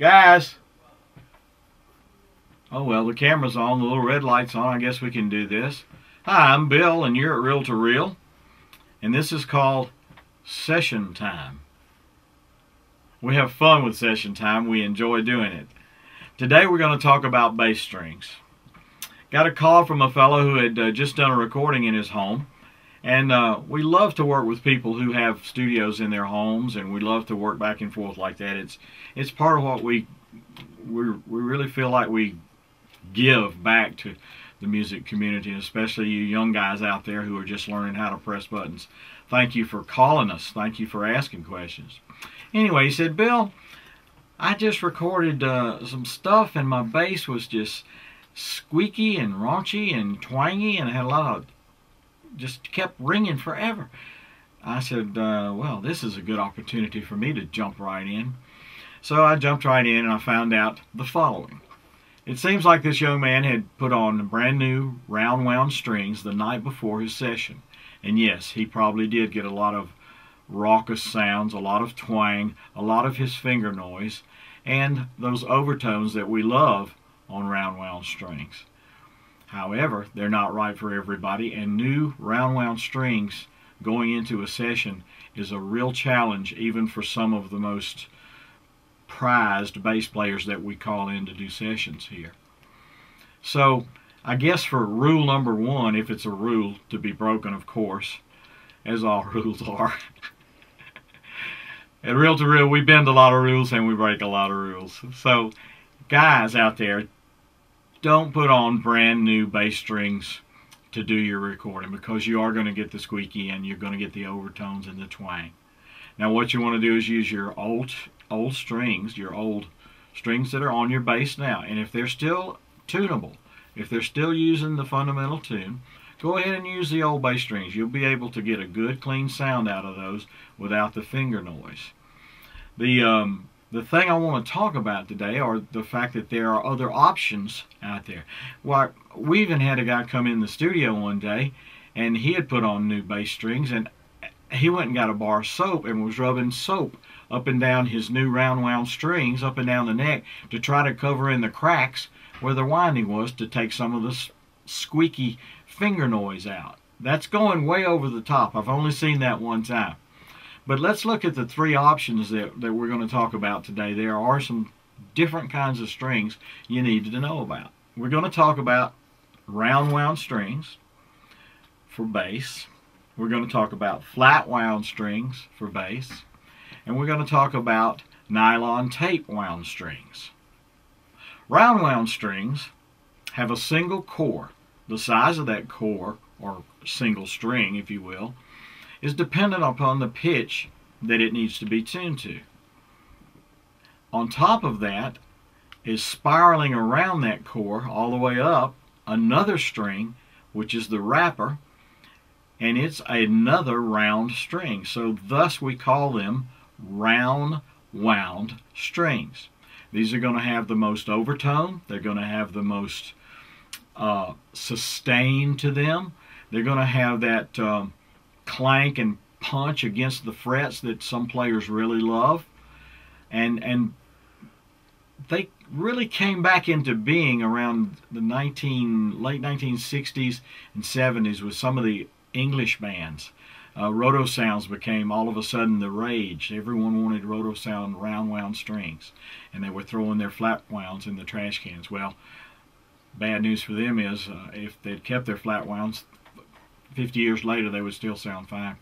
Guys. Oh, well, the camera's on, the little red light's on. I guess we can do this. Hi, I'm Bill, and you're at Real 2 Reel, and this is called Session Time. We have fun with Session Time. We enjoy doing it. Today, we're going to talk about bass strings. Got a call from a fellow who had just done a recording in his home, and we love to work with people who have studios in their homes, and we love to work back and forth like that. It's part of what we really feel like we give back to the music community, especially you young guys out there who are just learning how to press buttons. Thank you for calling us. Thank you for asking questions. Anyway, he said, Bill, I just recorded some stuff, and my bass was just squeaky and raunchy and twangy, and I had a lot of just kept ringing forever. I said, well, this is a good opportunity for me to jump right in. So I jumped right in, and I found out the following. It seems like this young man had put on brand new round wound strings the night before his session. And yes, he probably did get a lot of raucous sounds, a lot of twang, a lot of his finger noise, and those overtones that we love on round wound strings. However, they're not right for everybody, and new round wound strings going into a session is a real challenge, even for some of the most prized bass players that we call in to do sessions here. So I guess for rule number one, if it's a rule to be broken, of course, as all rules are. At Real 2 Reel, we bend a lot of rules and we break a lot of rules. So guys out there, don't put on brand new bass strings to do your recording, because you are going to get the squeaky and you're going to get the overtones and the twang. Now what you want to do is use your old strings, your old strings that are on your bass now. And if they're still tunable, if they're still using the fundamental tune, go ahead and use the old bass strings. You'll be able to get a good clean sound out of those without the finger noise. The thing I want to talk about today are the fact that there are other options out there. Well, we even had a guy come in the studio one day, and he had put on new bass strings, and he went and got a bar of soap and was rubbing soap up and down his new round wound strings, up and down the neck, to try to cover in the cracks where the winding was, to take some of the squeaky finger noise out. That's going way over the top. I've only seen that one time. But let's look at the three options that we're going to talk about today. There are some different kinds of strings you need to know about. We're going to talk about round wound strings for bass. We're going to talk about flat wound strings for bass. And we're going to talk about nylon tape wound strings. Round wound strings have a single core. The size of that core, or single string if you will, is dependent upon the pitch that it needs to be tuned to. On top of that is spiraling around that core all the way up another string, which is the wrapper, and it's another round string. So thus we call them round wound strings. These are going to have the most overtone. They're going to have the most sustain to them. They're going to have that clank and punch against the frets that some players really love. And they really came back into being around the late 1960s and 70s with some of the English bands. Rotosounds became all of a sudden the rage. Everyone wanted Rotosound round wound strings, and they were throwing their flat wounds in the trash cans. Well, bad news for them is if they'd kept their flat wounds, 50 years later they would still sound fine.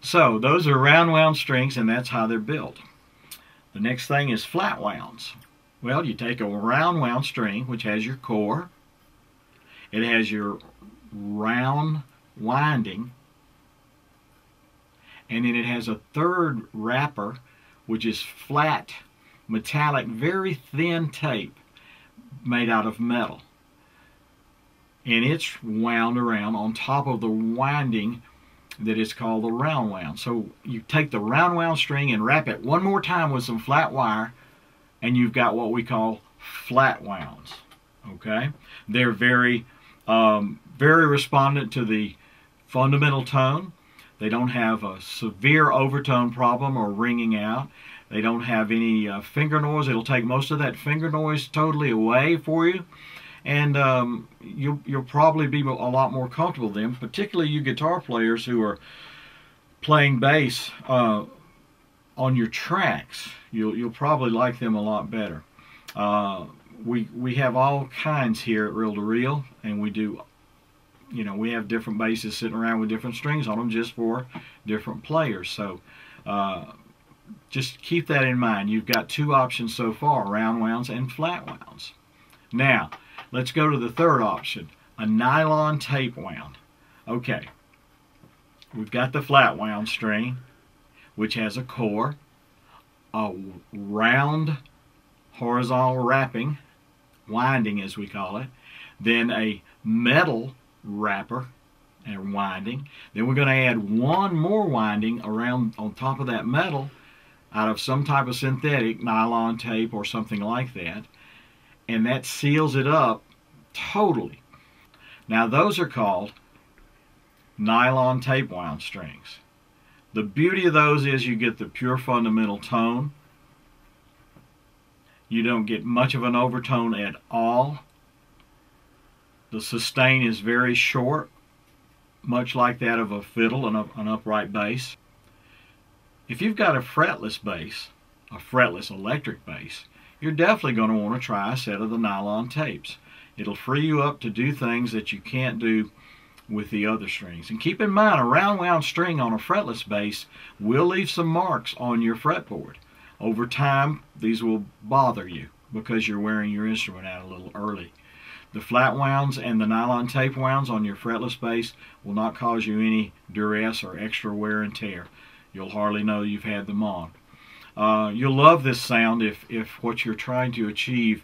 So those are round wound strings, and that's how they're built. The next thing is flat wounds. Well, you take a round wound string, which has your core, it has your round winding, and then it has a third wrapper, which is flat, metallic, very thin tape made out of metal. And it's wound around on top of the winding that is called the round wound. So you take the round wound string and wrap it one more time with some flat wire, and you've got what we call flat wounds. Okay? They're very, very respondent to the fundamental tone. They don't have a severe overtone problem or ringing out. They don't have any finger noise. It'll take most of that finger noise totally away for you. And you'll probably be a lot more comfortable then, particularly you guitar players who are playing bass on your tracks. You'll probably like them a lot better. We have all kinds here at Real 2 Reel, and we do, you know, we have different basses sitting around with different strings on them just for different players. So just keep that in mind. You've got two options so far, round wounds and flat wounds. Now, let's go to the third option, a nylon tape wound. Okay, we've got the flat wound string, which has a core, a round horizontal wrapping, winding as we call it, then a metal wrapper and winding. Then we're going to add one more winding around on top of that metal out of some type of synthetic, nylon tape or something like that. And that seals it up totally. Now those are called nylon tape wound strings. The beauty of those is you get the pure fundamental tone. You don't get much of an overtone at all. The sustain is very short, much like that of a fiddle and an upright bass. If you've got a fretless bass, a fretless electric bass, you're definitely going to want to try a set of the nylon tapes. It'll free you up to do things that you can't do with the other strings. And keep in mind, a round wound string on a fretless bass will leave some marks on your fretboard. Over time, these will bother you because you're wearing your instrument out a little early. The flat wounds and the nylon tape wounds on your fretless bass will not cause you any duress or extra wear and tear. You'll hardly know you've had them on. You'll love this sound if what you're trying to achieve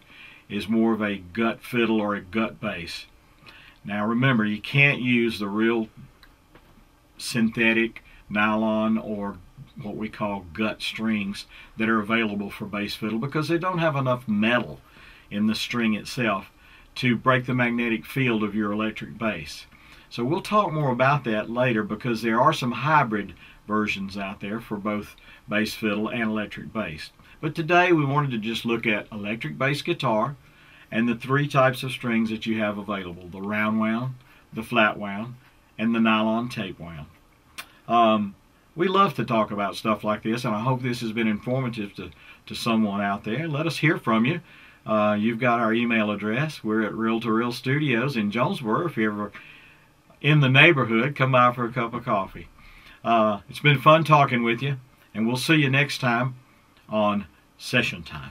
is more of a gut fiddle or a gut bass. Now remember, you can't use the real synthetic nylon or what we call gut strings that are available for bass fiddle because they don't have enough metal in the string itself to break the magnetic field of your electric bass. So we'll talk more about that later because there are some hybrid versions out there for both bass fiddle and electric bass. But today we wanted to just look at electric bass guitar and the three types of strings that you have available, the round wound, the flat wound, and the nylon tape wound. We love to talk about stuff like this, and I hope this has been informative to someone out there. Let us hear from you. You've got our email address. We're at Real 2 Reel Studios in Jonesboro. If you're ever in the neighborhood, come by for a cup of coffee. It's been fun talking with you, and we'll see you next time on Session Time.